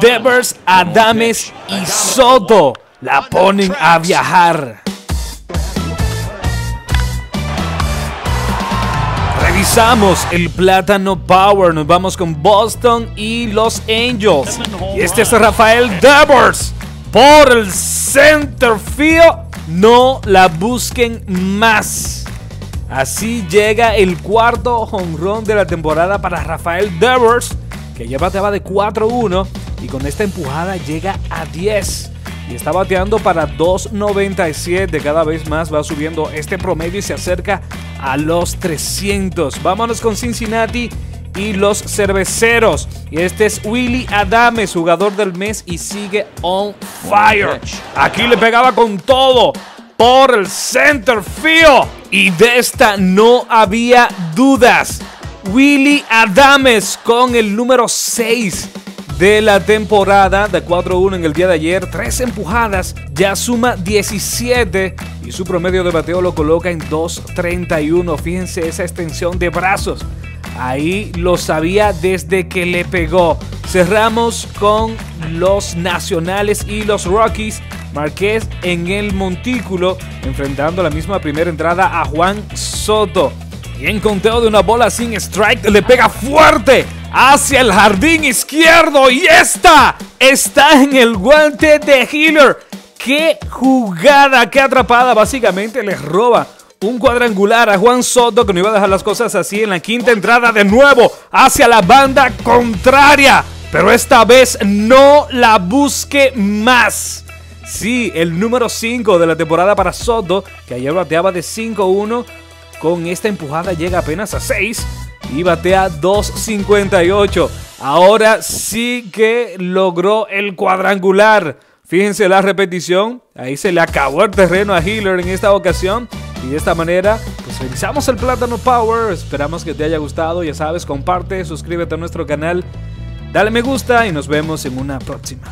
Devers, Adames y Soto la ponen a viajar. Revisamos el Plátano Power, nos vamos con Boston y los Angels. Y este es Rafael Devers por el center field. No la busquen más. Así llega el cuarto jonrón de la temporada para Rafael Devers, que ya bateaba de 4-1 y con esta empujada llega a 10 y está bateando para 2.97. Cada vez más va subiendo este promedio y se acerca a los 300. Vámonos con Cincinnati y los Cerveceros. Y este es Willy Adames, jugador del mes, y sigue on fire. Aquí le pegaba con todo por el center field y de esta no había dudas. Willy Adames con el número 6 de la temporada, de 4-1 en el día de ayer, 3 empujadas, ya suma 17 y su promedio de bateo lo coloca en 2.31. Fíjense esa extensión de brazos, ahí lo sabía desde que le pegó. Cerramos con los Nacionales y los Rockies. Márquez en el montículo, enfrentando la misma primera entrada a Juan Soto. Y en conteo de una bola sin strike, le pega fuerte hacia el jardín izquierdo. Y esta está en el guante de Hiller. ¡Qué jugada! ¡Qué atrapada! Básicamente les roba un cuadrangular a Juan Soto, que no iba a dejar las cosas así en la quinta entrada. De nuevo hacia la banda contraria. Pero esta vez no la busque más. Sí, el número 5 de la temporada para Soto, que ayer bateaba de 5-1. Con esta empujada llega apenas a 6 y batea 2.58. Ahora sí que logró el cuadrangular. Fíjense la repetición. Ahí se le acabó el terreno a Hiller en esta ocasión. Y de esta manera, pues revisamos el Plátano Power. Esperamos que te haya gustado. Ya sabes, comparte, suscríbete a nuestro canal. Dale me gusta y nos vemos en una próxima.